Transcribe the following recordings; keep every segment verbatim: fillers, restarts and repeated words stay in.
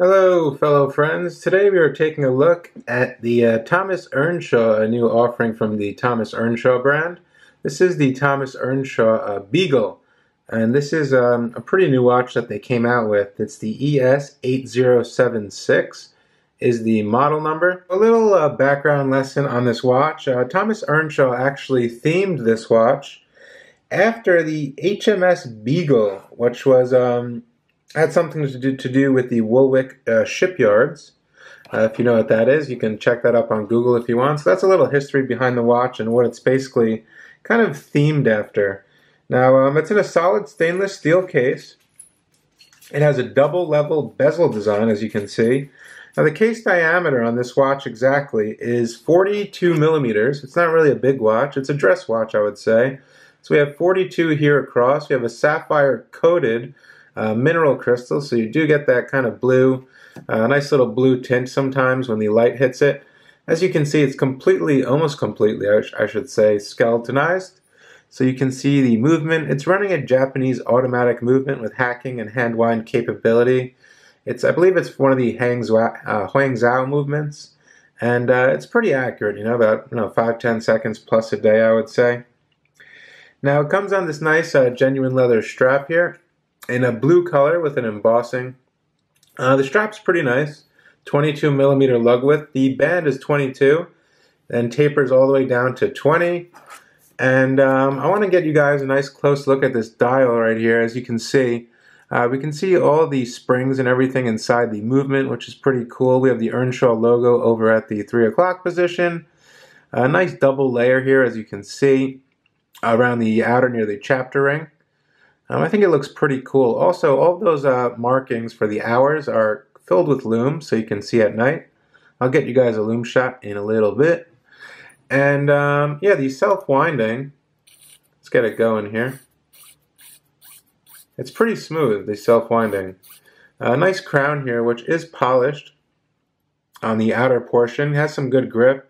Hello fellow friends, today we are taking a look at the uh, Thomas Earnshaw, a new offering from the Thomas Earnshaw brand. This is the Thomas Earnshaw uh, Beagle, and this is um, a pretty new watch that they came out with. It's the E S eight zero seven six is the model number. A little uh, background lesson on this watch. Uh, Thomas Earnshaw actually themed this watch after the H M S Beagle, which was um, had something to do, to do with the Woolwich uh, shipyards. Uh, if you know what that is, you can check that up on Google if you want. So that's a little history behind the watch and what it's basically kind of themed after. Now, um, it's in a solid stainless steel case. It has a double-level bezel design, as you can see. Now, the case diameter on this watch exactly is forty-two millimeters. It's not really a big watch. It's a dress watch, I would say. So we have forty-two here across. We have a sapphire-coated Uh, mineral crystal, so you do get that kind of blue, uh, nice little blue tint sometimes when the light hits it. As you can see, it's completely, almost completely, I, sh I should say, skeletonized. So you can see the movement. It's running a Japanese automatic movement with hacking and hand wind capability. It's, I believe, it's one of the hangzwa, uh, huangzao movements, and uh, it's pretty accurate. You know, about you know five ten seconds plus a day, I would say. Now it comes on this nice uh, genuine leather strap here, in a blue color with an embossing. Uh, the strap's pretty nice, twenty-two millimeter lug width. The band is twenty-two, then tapers all the way down to twenty. And um, I want to get you guys a nice close look at this dial right here. As you can see, uh, we can see all the springs and everything inside the movement, which is pretty cool. We have the Earnshaw logo over at the three o'clock position. A nice double layer here, as you can see, around the outer near the chapter ring. Um, I think it looks pretty cool. Also, all those uh, markings for the hours are filled with lume, so you can see at night. I'll get you guys a lume shot in a little bit. And um, yeah, the self-winding, let's get it going here. It's pretty smooth, the self-winding. A uh, nice crown here, which is polished on the outer portion. It has some good grip.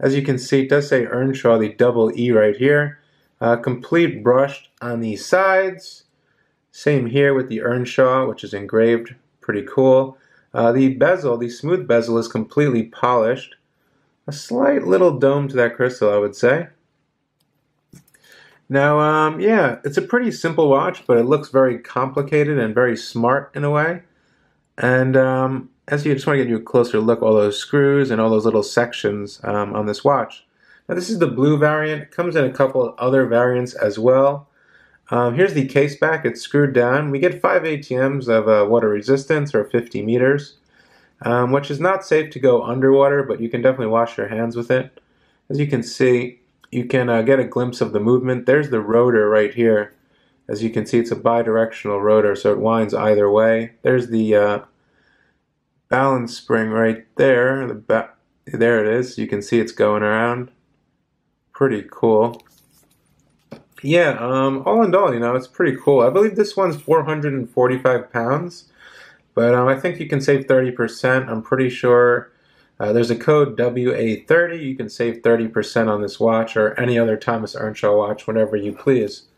As you can see, it does say Earnshaw, the double E right here. Uh, complete brushed on the sides. Same here with the Earnshaw, which is engraved. Pretty cool. Uh, the bezel, the smooth bezel, is completely polished. A slight little dome to that crystal, I would say. Now, um, yeah, it's a pretty simple watch, but it looks very complicated and very smart in a way. And um, as you just want to get you a closer look, all those screws and all those little sections um, on this watch. Now, this is the blue variant. It comes in a couple of other variants as well. Um, here's the case back. It's screwed down. We get five A T Ms of uh, water resistance, or fifty meters, um, which is not safe to go underwater, but you can definitely wash your hands with it. As you can see, you can uh, get a glimpse of the movement. There's the rotor right here. As you can see, it's a bidirectional rotor, so it winds either way. There's the uh, balance spring right there. The ba there it is. You can see it's going around. Pretty cool. Yeah, um, all in all, you know, it's pretty cool. I believe this one's four hundred forty-five pounds, but um, I think you can save thirty percent. I'm pretty sure uh, there's a code W A thirty. You can save thirty percent on this watch or any other Thomas Earnshaw watch whenever you please.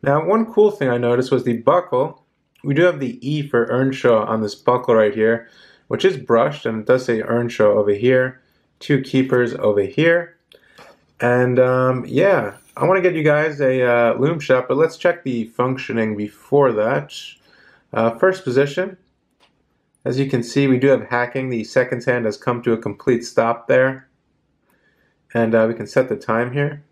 Now, one cool thing I noticed was the buckle. We do have the E for Earnshaw on this buckle right here, which is brushed, and it does say Earnshaw over here. Two keepers over here. And um, yeah, I want to get you guys a uh, lume shot, but let's check the functioning before that. Uh, first position, as you can see, we do have hacking. The seconds hand has come to a complete stop there. And uh, we can set the time here.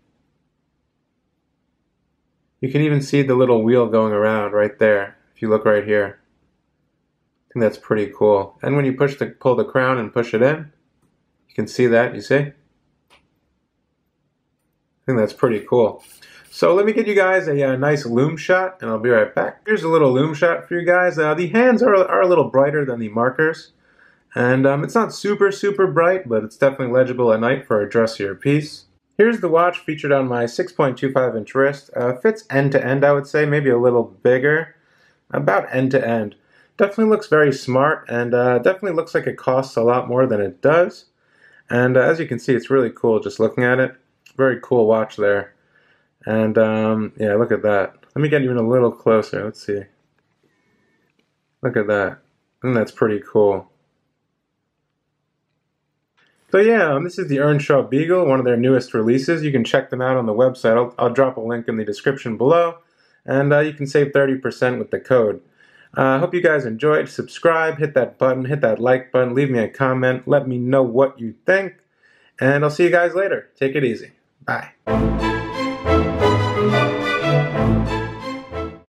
You can even see the little wheel going around right there, if you look right here. I think that's pretty cool. And when you push the, pull the crown and push it in, you can see that, you see? I think that's pretty cool. So let me get you guys a, a nice lume shot, and I'll be right back. Here's a little lume shot for you guys. Uh, the hands are, are a little brighter than the markers, and um, it's not super, super bright, but it's definitely legible at night for a dressier piece. Here's the watch featured on my six point two five inch wrist. Uh, fits end-to-end, I would say, maybe a little bigger, about end-to-end. Definitely looks very smart, and uh, definitely looks like it costs a lot more than it does. And uh, as you can see, it's really cool just looking at it. Very cool watch there. And um, yeah, look at that. Let me get you in a little closer. Let's see. Look at that. And that's pretty cool. So yeah, um, this is the Earnshaw Beagle, one of their newest releases. You can check them out on the website. I'll, I'll drop a link in the description below, and uh, you can save thirty percent with the code. I uh, hope you guys enjoyed. Subscribe, hit that button, hit that like button, leave me a comment, let me know what you think, and I'll see you guys later. Take it easy. Bye.